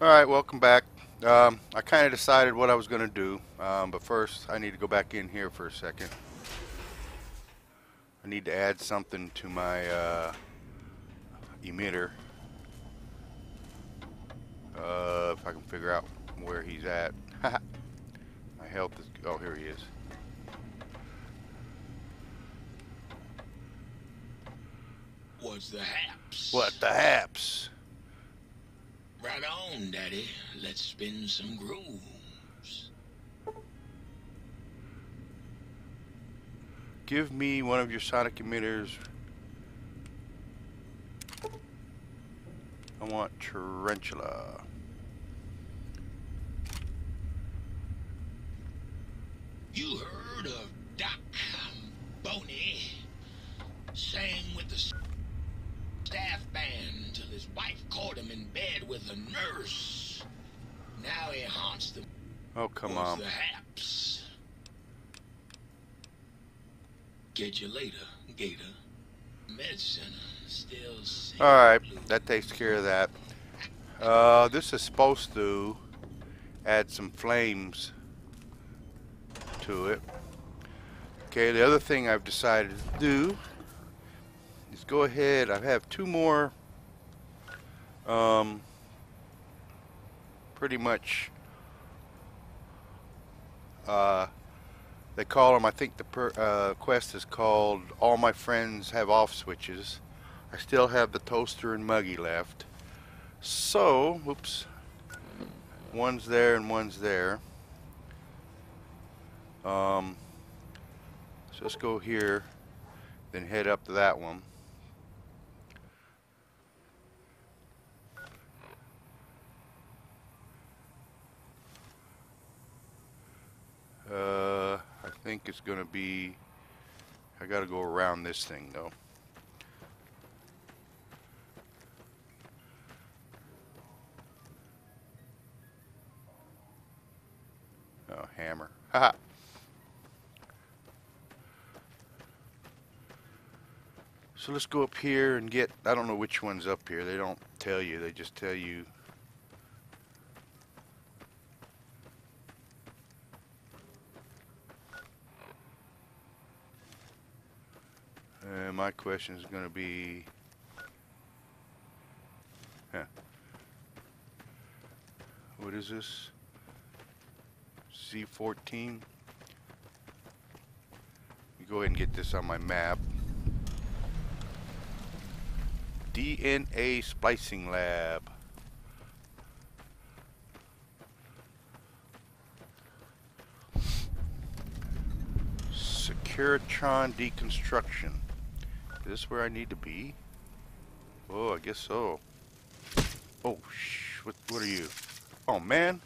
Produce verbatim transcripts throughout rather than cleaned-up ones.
Alright, welcome back. Um, I kind of decided what I was going to do, um, but first I need to go back in here for a second. I need to add something to my uh, emitter. Uh, if I can figure out where he's at. My health is... oh, here he is. What's the haps? What the haps? Right on, Daddy. Let's spin some grooves. Give me one of your sonic emitters. I want tarantula. You heard of Doc Boney? Sang with the staff band till his wife caught him in bed with a nurse. Now he haunts them. Oh, come on. The haps. Get you later, Gator. Medicine still sick. All right, that takes care of that. Uh, this is supposed to add some flames to it. Okay, the other thing I've decided to do. Go ahead. I have two more um, pretty much uh, they call them, I think the per, uh, quest is called All My Friends Have Off Switches. I still have the toaster and muggy left, so oops, one's there and one's there. Um, so let's go here, then head up to that one. Uh, I think it's gonna be, I gotta go around this thing though. Oh, hammer. Haha. So let's go up here and get, I don't know which one's up here. They don't tell you, they just tell you. Uh, my question is going to be, huh. What is this? C fourteen. You go ahead and get this on my map. D N A splicing lab. Securitron deconstruction. Is this where I need to be? Oh, I guess so. Oh, shh. What, what are you? Oh, man.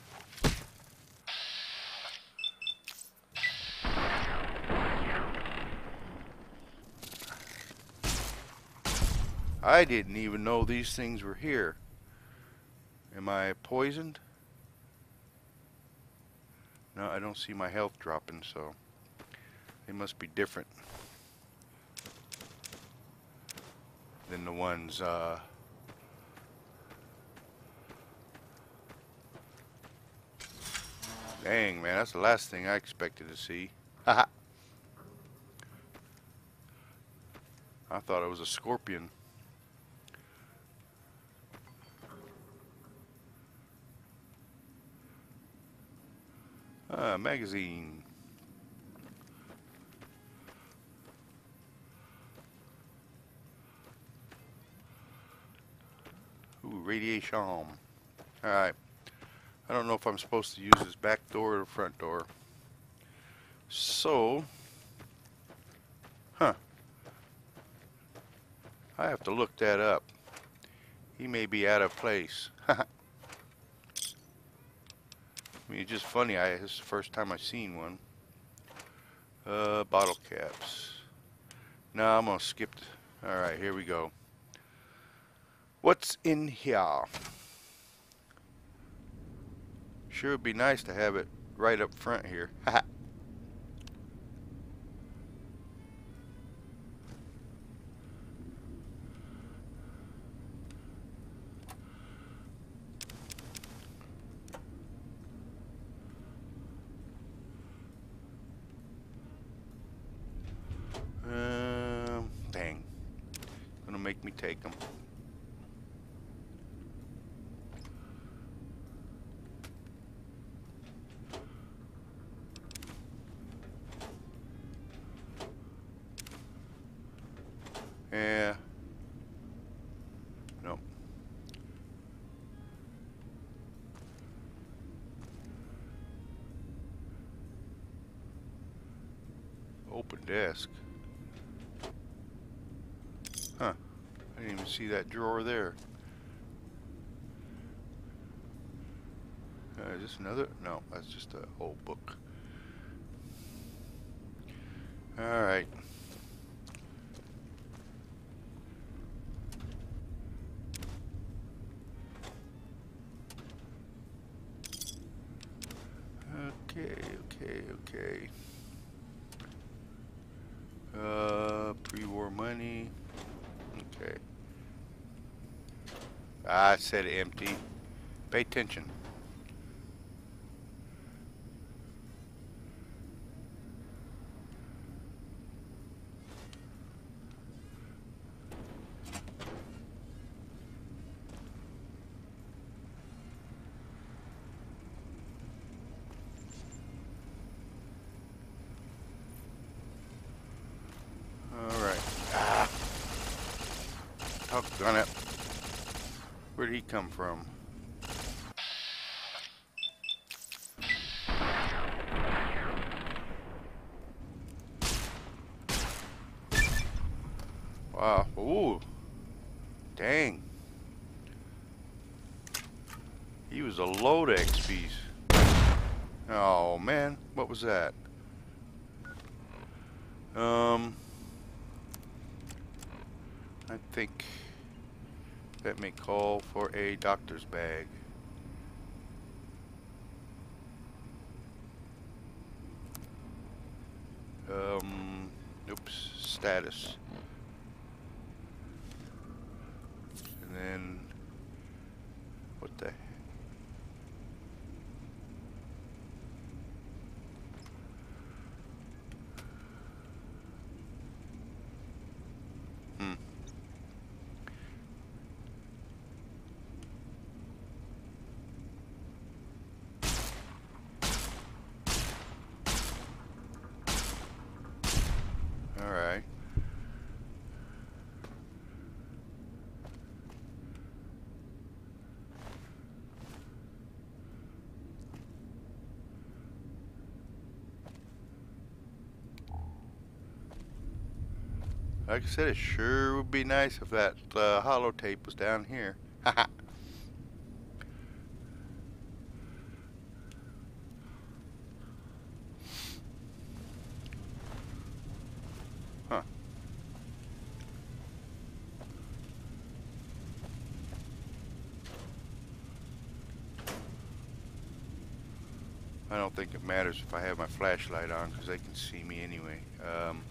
I didn't even know these things were here. Am I poisoned? No, I don't see my health dropping, so they must be different than the ones uh, dang, man, that's the last thing I expected to see. Haha. I thought it was a scorpion. Ah, magazine. Radiation. Alright. I don't know if I'm supposed to use this back door or the front door. So. Huh. I have to look that up. He may be out of place. I mean, it's just funny. I, this is the first time I've seen one. Uh, bottle caps. No, I'm going to skip. Alright, here we go. What's in here? Sure would be nice to have it right up front here. Haha. make me take them. Yeah. Nope. Open desk. Huh. I didn't even see that drawer there. Uh, is this another? No, that's just an old book. All right. Okay, okay, okay. Uh, pre-war money. Okay. I said empty. Pay attention. Gonna, where did he come from? Wow. Ooh. Dang. He was a load of X Ps. Oh, man. What was that? Um. I think... that may call for a doctor's bag. Um, oops, status. And then, what the? Like I said, it sure would be nice if that uh, holotape was down here. Haha. Huh. I don't think it matters if I have my flashlight on because they can see me anyway. Um,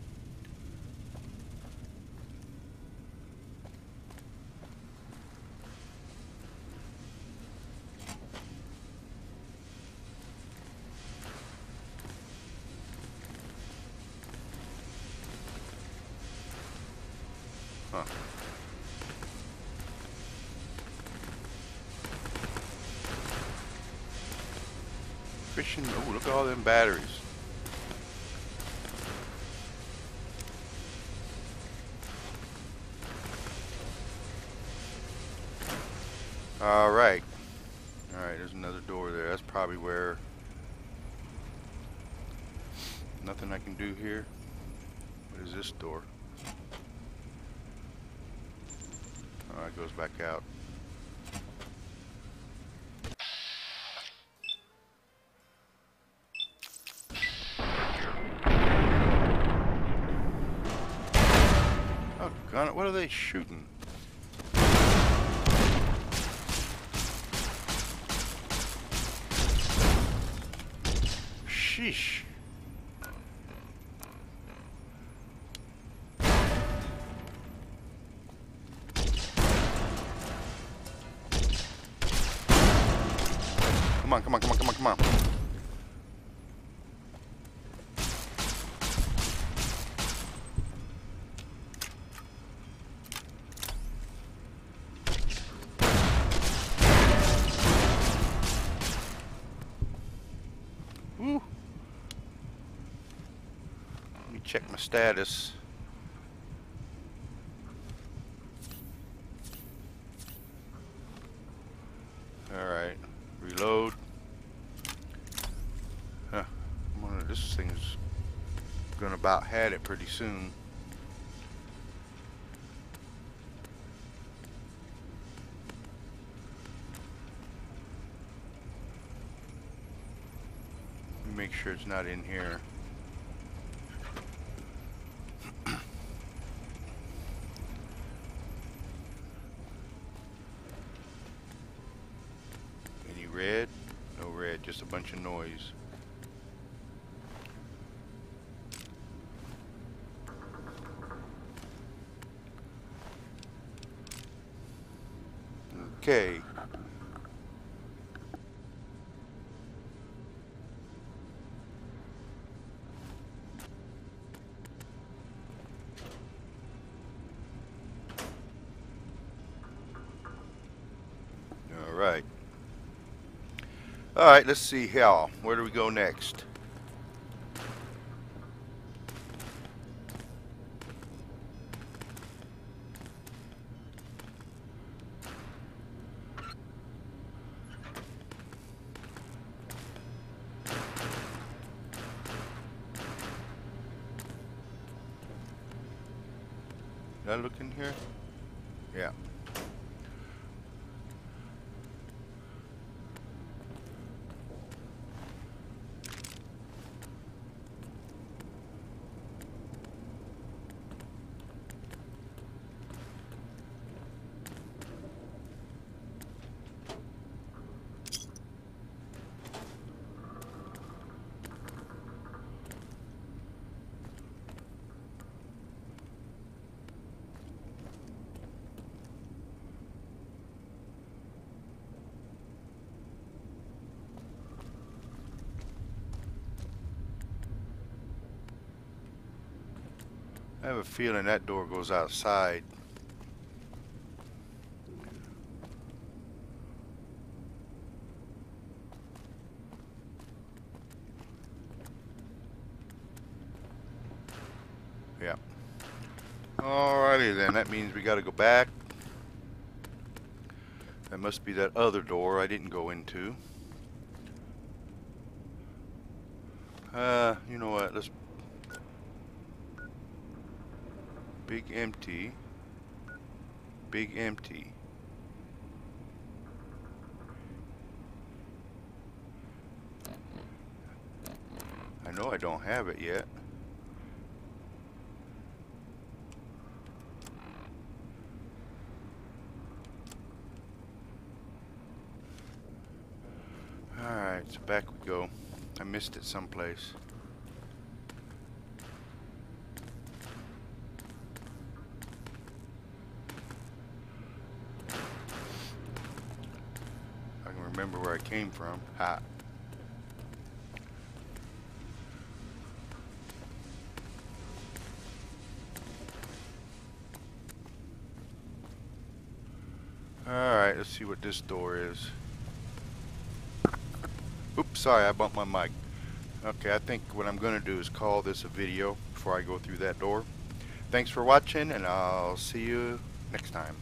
Huh. Fishing. Oh, look at all them batteries. All right. All right, there's another door there. That's probably where... nothing I can do here. What is this door? Oh, it goes back out. Oh, gun it. What are they shooting? Sheesh. Come on, come on, come on, come on, come on. Check my status. Alright, reload. Huh, one of this thing's gonna about had it pretty soon. Make sure it's not in here. Any red? No red, just a bunch of noise. Okay. All right, let's see how. Where do we go next? Did I look in here? Yeah. I have a feeling that door goes outside. Yeah. Alrighty then, that means we gotta go back. That must be that other door I didn't go into. Uh, you know what, let's... Big empty. Big empty. I know I don't have it yet. Alright, so back we go. I missed it someplace. Came from. Ha. Alright, let's see what this door is. Oops, sorry, I bumped my mic. Okay, I think what I'm going to do is call this a video before I go through that door. Thanks for watching, and I'll see you next time.